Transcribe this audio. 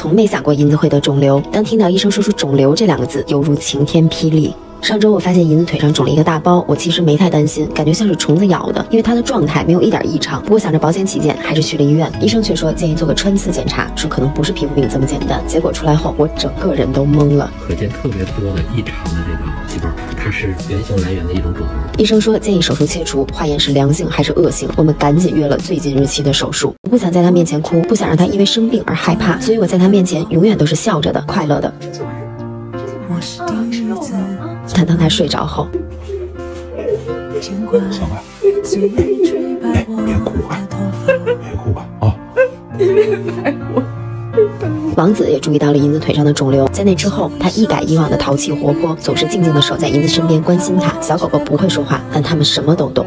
从没撒过银子会得肿瘤。当听到医生说出肿瘤这两个字，犹如晴天霹雳。 上周我发现银子腿上肿了一个大包，我其实没太担心，感觉像是虫子咬的，因为她的状态没有一点异常。不过想着保险起见，还是去了医院，医生却说建议做个穿刺检查，说可能不是皮肤病这么简单。结果出来后，我整个人都懵了。可见特别多的异常的这个细胞，它是源性来源的一种肿瘤。医生说建议手术切除，化验是良性还是恶性，我们赶紧约了最近日期的手术。我不想在她面前哭，不想让她因为生病而害怕，所以我在她面前永远都是笑着的，快乐的。我是第一次。 但当他睡着后，小白，别哭啊，别哭吧啊！你别拍我。王子也注意到了银子腿上的肿瘤，在那之后，他一改以往的淘气活泼，总是静静的守在银子身边关心她。小狗狗不会说话，但他们什么都懂。